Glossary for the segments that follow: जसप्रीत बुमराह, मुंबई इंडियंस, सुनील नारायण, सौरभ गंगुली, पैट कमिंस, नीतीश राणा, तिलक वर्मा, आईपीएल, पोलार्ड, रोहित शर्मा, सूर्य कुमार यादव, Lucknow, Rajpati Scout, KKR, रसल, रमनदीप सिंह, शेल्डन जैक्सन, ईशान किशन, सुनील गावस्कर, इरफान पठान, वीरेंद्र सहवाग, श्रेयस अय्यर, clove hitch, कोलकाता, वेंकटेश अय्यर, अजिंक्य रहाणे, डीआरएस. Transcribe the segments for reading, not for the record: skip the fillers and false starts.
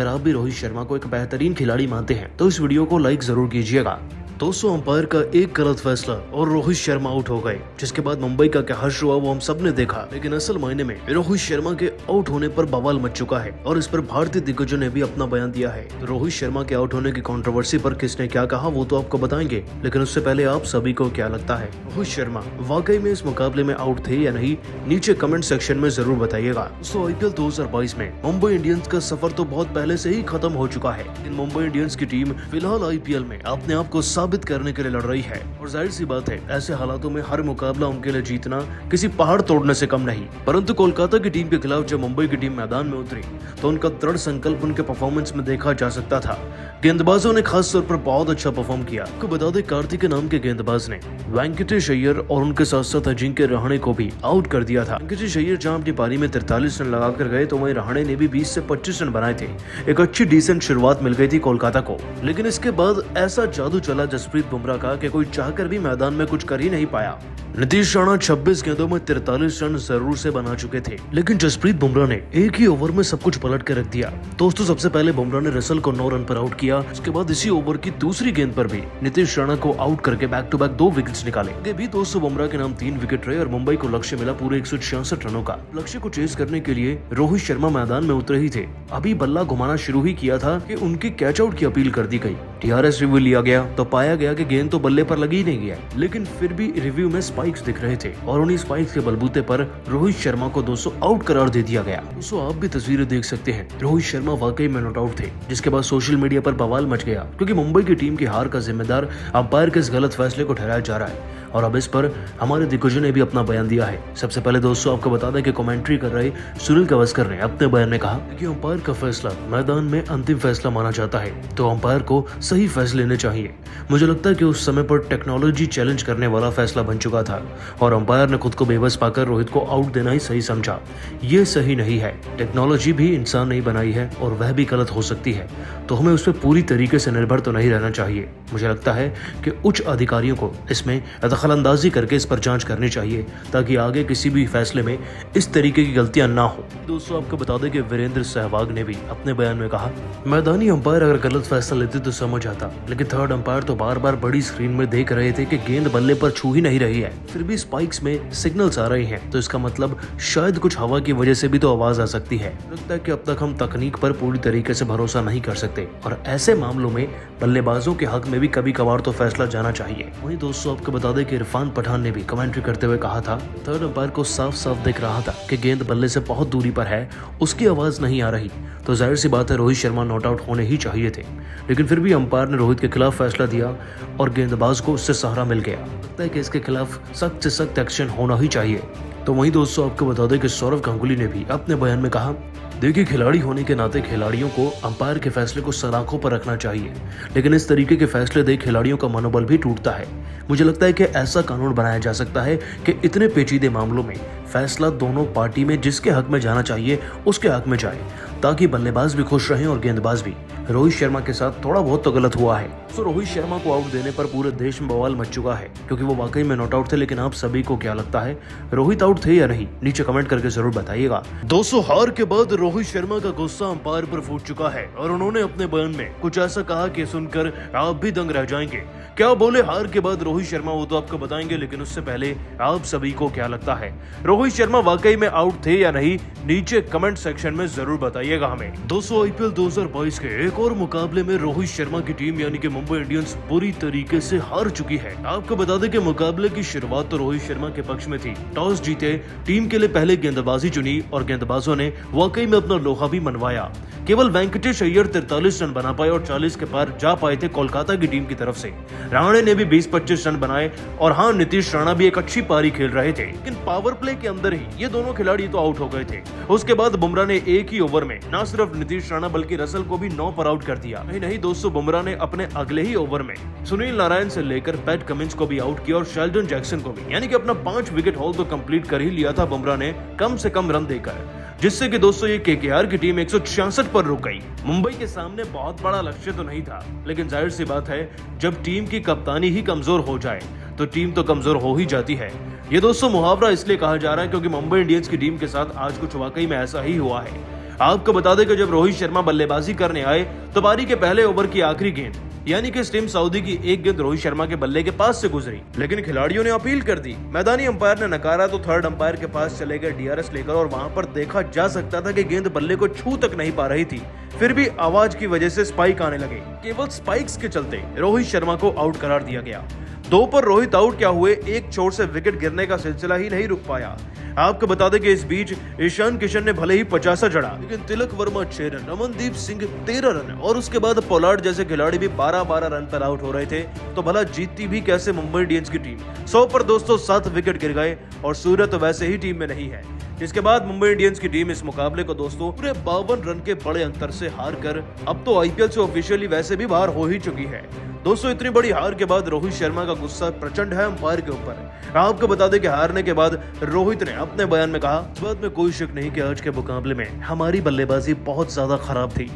अगर आप भी रोहित शर्मा को एक बेहतरीन खिलाड़ी मानते हैं तो इस वीडियो को लाइक जरूर कीजिएगा। दोस्तों, अंपायर का एक गलत फैसला और रोहित शर्मा आउट हो गए, जिसके बाद मुंबई का क्या हर्ष हुआ वो हम सब ने देखा, लेकिन असल मायने में रोहित शर्मा के आउट होने पर बवाल मच चुका है और इस पर भारतीय दिग्गजों ने भी अपना बयान दिया है। रोहित शर्मा के आउट होने की कंट्रोवर्सी पर किसने क्या कहा वो तो आपको बताएंगे, लेकिन उससे पहले आप सभी को क्या लगता है, रोहित शर्मा वाकई में इस मुकाबले में आउट थे या नहीं, नीचे कमेंट सेक्शन में जरूर बताइएगा। दोस्तों, आईपीएल 2022 में मुंबई इंडियंस का सफर तो बहुत पहले से ही खत्म हो चुका है, लेकिन मुंबई इंडियंस की टीम फिलहाल आईपीएल में अपने आप को साबित करने के लिए लड़ रही है और जाहिर सी बात है ऐसे हालातों में हर मुकाबला उनके लिए जीतना किसी पहाड़ तोड़ने से कम नहीं। परंतु कोलकाता की टीम के खिलाफ जब मुंबई की टीम मैदान में उतरी तो उनका दृढ़ संकल्प उनके परफॉर्मेंस में देखा जा सकता था। गेंदबाजों ने खास तौर पर बहुत अच्छा परफॉर्म किया। आपको बता दें, कार्तिक के नाम के गेंदबाज ने वेंकटेश अय्यर और उनके साथ साथ अजिंक्य रहाणे को भी आउट कर दिया था। वेंकटेश अय्यर जहाँ अपनी पारी में 43 रन लगाकर गए तो वहीं रहाणे ने भी 20 से 25 रन बनाए थे। एक अच्छी डिसेंट शुरुआत मिल गई थी कोलकाता को, लेकिन इसके बाद ऐसा जादू चला जसप्रीत बुमराह का कि कोई चाहकर भी मैदान में कुछ कर ही नहीं पाया। नीतीश राणा 26 गेंदों में 43 रन जरूर से बना चुके थे, लेकिन जसप्रीत बुमराह ने एक ही ओवर में सब कुछ पलट के रख दिया। दोस्तों, सबसे पहले बुमराह ने रसल को 9 रन पर आउट किया। उसके बाद इसी ओवर की दूसरी गेंद पर भी नीतीश राणा को आउट करके बैक टू बैक 2 विकेट्स निकाले। ये भी दोस्तों बुमराह के नाम 3 विकेट रहे और मुंबई को लक्ष्य मिला पूरे 166 रनों का। लक्ष्य को चेस करने के लिए रोहित शर्मा मैदान में उतरे ही थे, अभी बल्ला घुमाना शुरू ही किया था कि उनके कैच आउट की अपील कर दी गई। डीआरएस रिव्यू लिया गया तो पाया गया कि गेंद तो बल्ले पर लगी ही नहीं है, लेकिन फिर भी रिव्यू में स्पाइक्स दिख रहे थे और उन्हीं स्पाइक्स के बलबूते पर रोहित शर्मा को 200 आउट करार दे दिया गया। दोस्तों, आप भी तस्वीरें देख सकते हैं, रोहित शर्मा वाकई में नॉट आउट थे, जिसके बाद सोशल मीडिया पर बवाल मच गया क्योंकि मुंबई की टीम की हार का जिम्मेदार अंपायर के इस गलत फैसले को ठहराया जा रहा है और अब इस पर हमारे दिग्गजों ने भी अपना बयान दिया है। सबसे पहले दोस्तों आपको बता दें कि कमेंट्री कर रहे सुनील गावस्कर ने अपने बयान में कहा कि अंपायर का फैसला मैदान में अंतिम फैसला माना जाता है तो अंपायर को सही फैसले लेने चाहिए। मुझे लगता है कि उस समय पर टेक्नोलॉजी चैलेंज करने वाला फैसला बन चुका था और अंपायर ने खुद को बेबस पाकर रोहित को आउट देना ही सही समझा। ये सही नहीं है, टेक्नोलॉजी भी इंसान नहीं बनाई है और वह भी गलत हो सकती है, तो हमें उस पर पूरी तरीके से निर्भर तो नहीं रहना चाहिए। मुझे लगता है कि उच्च अधिकारियों को इसमें दखलअंदाजी करके इस पर जांच करनी चाहिए ताकि आगे किसी भी फैसले में इस तरीके की गलतियां ना हो। दोस्तों, आपको बता दें कि वीरेंद्र सहवाग ने भी अपने बयान में कहा, मैदानी अंपायर अगर गलत फैसला लेते तो समझ आता, लेकिन थर्ड अंपायर तो बार बार बड़ी स्क्रीन में देख रहे थे कि गेंद बल्ले पर छू ही नहीं रही है, फिर भी स्पाइक्स में सिग्नल्स आ रहे हैं तो इसका मतलब शायद कुछ हवा की वजह से भी तो आवाज आ सकती है। लगता है कि अब तक हम तकनीक पर पूरी तरीके से भरोसा नहीं कर सकते और ऐसे मामलों में बल्लेबाजों के हक में भी कभी कभार तो फैसला जाना चाहिए। वही दोस्तों, आपको बता दें कि इरफान पठान ने भी कमेंट्री करते हुए कहा था, थर्ड अंपायर को साफ साफ दिख रहा था कि गेंद बल्ले से बहुत दूरी पर है, उसकी आवाज नहीं आ रही, तो जाहिर सी बात है रोहित शर्मा नॉट आउट होने ही चाहिए थे, लेकिन फिर भी अंपायर ने रोहित के खिलाफ फैसला दिया और गेंदबाज को उससे सहारा मिल गया। लगता है कि इसके खिलाफ सख्त से सख्त एक्शन होना ही चाहिए। तो वहीं दोस्तों, आपको बता दें कि सौरभ गंगुली ने भी अपने बयान में कहा, देखिए खिलाड़ी होने के नाते खिलाड़ियों को अंपायर के फैसले को सलाखों पर रखना चाहिए, लेकिन इस तरीके के फैसले देख खिलाड़ियों का मनोबल भी टूटता है। मुझे लगता है कि ऐसा कानून बनाया जा सकता है कि इतने पेचीदे मामलों में फैसला दोनों पार्टी में जिसके हक में जाना चाहिए उसके हक में जाए, ताकि बल्लेबाज भी खुश रहें और गेंदबाज भी। रोहित शर्मा के साथ थोड़ा बहुत तो गलत हुआ है। तो रोहित शर्मा को आउट देने पर पूरे देश में बवाल मच चुका है क्योंकि वो वाकई में नॉट आउट थे। लेकिन आप सभी को क्या लगता है, रोहित आउट थे या नहीं, नीचे कमेंट करके जरूर बताइएगा। दोस्तों, हार के बाद रोहित शर्मा का गुस्सा अंपायर पर फूट चुका है और उन्होंने अपने बयान में कुछ ऐसा कहा कि सुनकर आप भी दंग रह जाएंगे। क्या बोले हार के बाद रोहित शर्मा वो तो आपको बताएंगे, लेकिन उससे पहले आप सभी को क्या लगता है, रोहित शर्मा वाकई में आउट थे या नहीं, नीचे कमेंट सेक्शन में जरूर बताइएगा हमें। दोस्तों, आईपीएल 2022 के एक और मुकाबले में रोहित शर्मा की टीम यानी कि मुंबई इंडियंस बुरी तरीके से हार चुकी है। आपको बता दें कि मुकाबले की शुरुआत तो रोहित शर्मा के पक्ष में थी। टॉस जीते, टीम के लिए पहले गेंदबाजी चुनी और गेंदबाजों ने वाकई में अपना लोहा भी मनवाया। केवल वेंकटेश अय्यर 43 रन बना पाए और 40 के पार जा पाए थे कोलकाता की टीम की तरफ से। रहाणे ने भी 20-25 रन बनाए और हाँ, नीतीश राणा भी एक अच्छी पारी खेल रहे थे, लेकिन पावर प्ले के अंदर ही ये दोनों खिलाड़ी तो आउट हो गए थे। उसके बाद बुमराह ने एक ही ओवर में न सिर्फ नीतीश राणा बल्कि रसल को भी 9 पर आउट कर दिया। नहीं दोस्तों, बुमराह ने अपने अगले ही ओवर में सुनील नारायण से लेकर पैट कमिंस को भी आउट किया और शेल्डन जैक्सन को भी, यानी कि अपना 5 विकेट हॉल तो कंप्लीट कर ही लिया था बुमराह ने कम से कम रन देकर, जिससे कि दोस्तों ये केकेआर की टीम 166 पर रुक गई। मुंबई के सामने बहुत बड़ा लक्ष्य तो नहीं था, लेकिन जाहिर सी बात है जब टीम की कप्तानी ही कमजोर हो जाए तो टीम तो कमजोर हो ही जाती है। ये दोस्तों मुहावरा इसलिए कहा जा रहा है क्योंकि मुंबई इंडियंस की टीम के साथ आज कुछ वाकई में ऐसा ही हुआ है। आपको बता दें कि जब रोहित शर्मा बल्लेबाजी करने आए तो पारी के पहले ओवर की आखिरी गेंद यानी कि स्टिम सऊदी की एक गेंद रोहित शर्मा के बल्ले के पास से गुजरी, लेकिन खिलाड़ियों ने अपील कर दी। मैदानी अंपायर ने नकारा तो थर्ड अंपायर के पास चले गए डीआरएस लेकर, और वहां पर देखा जा सकता था कि गेंद बल्ले को छू तक नहीं पा रही थी, फिर भी आवाज की वजह से स्पाइक आने लगे। केवल स्पाइक्स के चलते रोहित शर्मा को आउट करार दिया गया। दो पर रोहित आउट क्या हुए, एक छोर से विकेट गिरने का सिलसिला ही नहीं रुक पाया। आपको बता दें कि इस बीच ईशान किशन ने भले ही 50 जड़ा, लेकिन तिलक वर्मा 6 रन, रमनदीप सिंह 13 रन और उसके बाद पोलार्ड जैसे खिलाड़ी भी 12-12 रन पर आउट हो रहे थे, तो भला जीतती भी कैसे मुंबई इंडियंस की टीम। 100 पर 207 विकेट गिर गए और सूर्य तो वैसे ही टीम में नहीं है। इसके बाद मुंबई इंडियंस की टीम इस मुकाबले को दोस्तों पूरे 52 रन के बड़े अंतर से हार कर अब तो आईपीएल से ऑफिशियली वैसे भी बाहर हो ही चुकी है। दोस्तों इतनी बड़ी हार के बाद रोहित शर्मा का गुस्सा प्रचंड है अंपायर के ऊपर। आपको बता दें कि हारने के बाद रोहित ने अपने बयान में कहा, इस बात में कोई शक नहीं कि आज के मुकाबले में हमारी बल्लेबाजी बहुत ज्यादा खराब थी।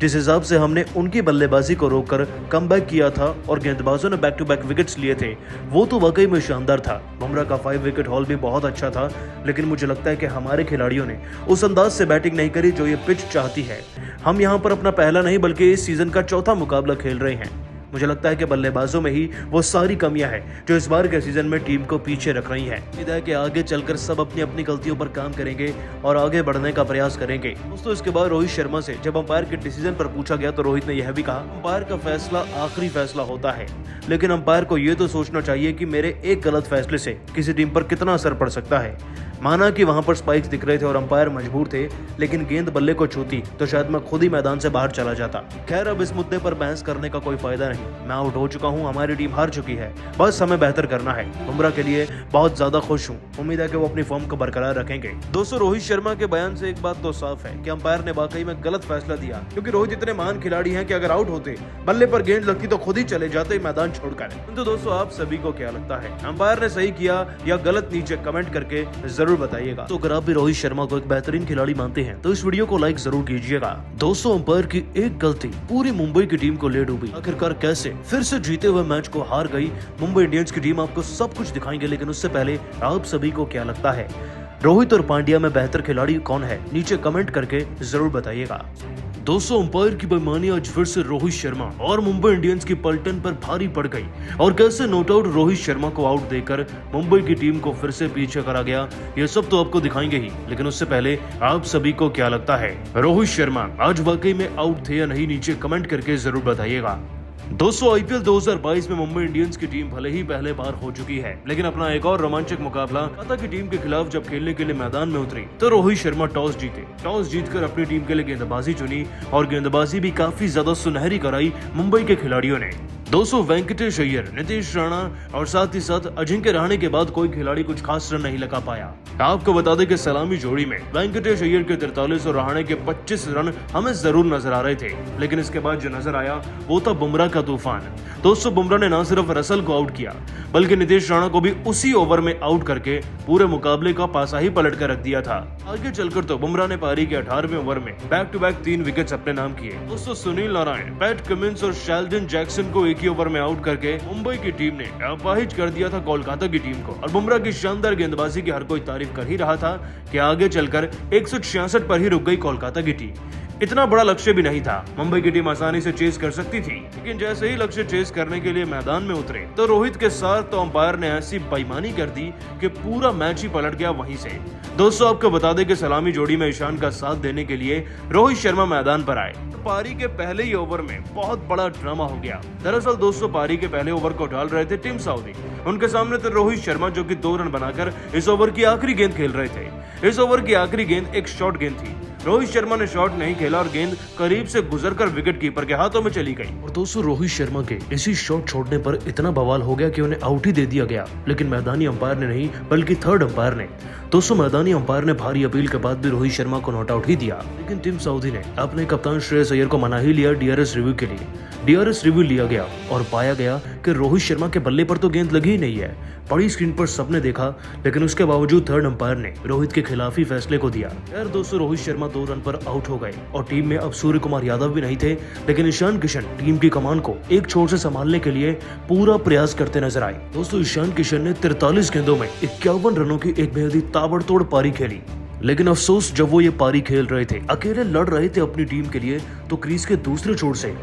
जिस हिसाब से हमने उनकी बल्लेबाजी को रोककर कमबैक किया था और गेंदबाजों ने बैक टू बैक विकेट्स लिए थे, वो तो वाकई में शानदार था। बुमराह का 5 विकेट हॉल भी बहुत अच्छा था, लेकिन मुझे लगता है कि हमारे खिलाड़ियों ने उस अंदाज से बैटिंग नहीं करी जो ये पिच चाहती है। हम यहाँ पर अपना पहला नहीं बल्कि इस सीजन का 4था मुकाबला खेल रहे हैं। मुझे लगता है कि बल्लेबाजों में ही वो सारी कमियां हैं जो इस बार के सीजन में टीम को पीछे रख रही हैं। उम्मीद है कि आगे चलकर सब अपनी अपनी गलतियों पर काम करेंगे और आगे बढ़ने का प्रयास करेंगे। दोस्तों इसके बाद रोहित शर्मा से जब अंपायर के डिसीजन पर पूछा गया तो रोहित ने यह भी कहा, अंपायर का फैसला आखिरी फैसला होता है, लेकिन अंपायर को ये तो सोचना चाहिए कि मेरे एक गलत फैसले से किसी टीम पर कितना असर पड़ सकता है। माना कि वहां पर स्पाइक्स दिख रहे थे और अंपायर मजबूर थे, लेकिन गेंद बल्ले को छूती तो शायद मैं खुद ही मैदान से बाहर चला जाता। खैर अब इस मुद्दे पर बहस करने का कोई फायदा नहीं, मैं आउट हो चुका हूं, हमारी टीम हार चुकी है, बस हमें बेहतर करना है। बुमराह के लिए बहुत ज्यादा खुश हूं, उम्मीद है कि वो अपनी फॉर्म को बरकरार रखेंगे। दोस्तों रोहित शर्मा के बयान से एक बात तो साफ है कि अंपायर ने वाकई में गलत फैसला दिया, क्योंकि रोहित इतने महान खिलाड़ी हैं कि अगर आउट होते, बल्ले पर गेंद लगती तो खुद ही चले जाते मैदान छोड़कर। तो दोस्तों आप सभी को क्या लगता है, अंपायर ने सही किया या गलत, नीचे कमेंट करके जरूर बताइएगा। तो अगर आप भी रोहित शर्मा को एक बेहतरीन खिलाड़ी मानते हैं तो इस वीडियो को लाइक जरूर कीजिएगा। दोस्तों अंपायर की एक गलती पूरी मुंबई की टीम को ले डूबी, आखिरकार कैसे फिर से जीते हुए मैच को हार गई मुंबई इंडियंस की टीम। आपको सब कुछ दिखाएंगे, लेकिन उससे पहले आप सभी को क्या लगता है, रोहित और पांड्या में बेहतर खिलाड़ी कौन है, नीचे कमेंट करके जरूर बताइएगा। दोस्तों अंपायर की बेईमानी आज फिर से रोहित शर्मा और मुंबई इंडियंस की पलटन पर भारी पड़ गई, और कैसे नोट आउट रोहित शर्मा को आउट देकर मुंबई की टीम को फिर से पीछे करा गया, ये सब तो आपको दिखाएंगे ही, लेकिन उससे पहले आप सभी को क्या लगता है, रोहित शर्मा आज वाकई में आउट थे या नहीं, नीचे कमेंट करके जरूर बताइएगा। दोस्तों आईपीएल 2022 में मुंबई इंडियंस की टीम भले ही पहले बार हो चुकी है, लेकिन अपना एक और रोमांचक मुकाबला कोलकाता की टीम के खिलाफ जब खेलने के लिए मैदान में उतरी तो रोहित शर्मा टॉस जीते। टॉस जीतकर अपनी टीम के लिए गेंदबाजी चुनी और गेंदबाजी भी काफी ज्यादा सुनहरी कराई मुंबई के खिलाड़ियों ने। दोस्तों वेंकटेश अय्यर, नीतीश राणा और साथ ही साथ अजिंक्य रहाणे के बाद कोई खिलाड़ी कुछ खास रन नहीं लगा पाया। आपको बता दें कि सलामी जोड़ी में वेंकटेश अय्यर के 43 और रहाणे के 25 रन हमें जरूर नजर आ रहे थे, लेकिन इसके बाद जो नजर आया वो था बुमराह का तूफान। दोस्तों बुमराह ने न सिर्फ रसल को आउट किया बल्कि नीतीश राणा को भी उसी ओवर में आउट करके पूरे मुकाबले का पासा ही पलट कर रख दिया था। आगे चलकर तो बुमराह ने पारी के 18वें ओवर में बैक टू बैक 3 विकेट अपने नाम किए। दोस्तों सुनील नारायण, पैट कमिंस और शेल्डन जैक्सन को ओवर में आउट करके मुंबई की टीम ने अपाहिज कर दिया था कोलकाता की टीम को, और बुमराह की शानदार गेंदबाजी की हर कोई तारीफ कर ही रहा था कि आगे चलकर 166 पर ही रुक गई कोलकाता की टीम। इतना बड़ा लक्ष्य भी नहीं था, मुंबई की टीम आसानी से चेस कर सकती थी, लेकिन जैसे ही लक्ष्य चेस करने के लिए मैदान में उतरे तो रोहित के साथ तो अंपायर ने ऐसी बेईमानी कर दी कि पूरा मैच ही पलट गया वहीं से। दोस्तों आपको बता दें कि सलामी जोड़ी में ईशान का साथ देने के लिए रोहित शर्मा मैदान पर आए। पारी के पहले ही ओवर में बहुत बड़ा ड्रामा हो गया। दरअसल दोस्तों पारी के पहले ओवर को डाल रहे थे टीम सऊदी, उनके सामने तो रोहित शर्मा जो की 2 रन बनाकर इस ओवर की आखिरी गेंद खेल रहे थे। इस ओवर की आखिरी गेंद एक शॉर्ट गेंद थी, रोहित शर्मा ने शॉट नहीं खेला और गेंद करीब से गुजरकर विकेट कीपर के हाथों में चली गई। और दोस्तों रोहित शर्मा के इसी शॉट छोड़ने पर इतना बवाल हो गया कि उन्हें आउट ही दे दिया गया, लेकिन मैदानी अंपायर ने नहीं बल्कि थर्ड अंपायर ने। दोस्तों मैदानी अंपायर ने भारी अपील के बाद भी रोहित शर्मा को नॉट आउट ही दिया, लेकिन टीम सऊदी ने अपने कप्तान श्रेयस अय्यर को मना ही लिया डीआरएस रिव्यू के लिए। डीआरएस रिव्यू लिया गया और पाया गया कि रोहित शर्मा के बल्ले पर तो गेंद लगी ही नहीं है, बड़ी स्क्रीन पर सबने देखा, लेकिन उसके बावजूद थर्ड अंपायर ने रोहित के खिलाफ ही फैसले को दिया। यार दोस्तों रोहित शर्मा 2 रन पर आउट हो गए और टीम में अब सूर्य कुमार यादव भी नहीं थे, लेकिन ईशान किशन टीम की कमान को एक छोर से संभालने के लिए पूरा प्रयास करते नजर आए। दोस्तों ईशान किशन ने 43 गेंदों में 51 रनों की एक बेहद ही ताबड़तोड़ पारी खेली, लेकिन अफसोस, जब वो ये पारी खेल रहे थे, अकेले लड़ रहे थे अपनी टीम के लिए, तो क्रीज के दूसरे छोर से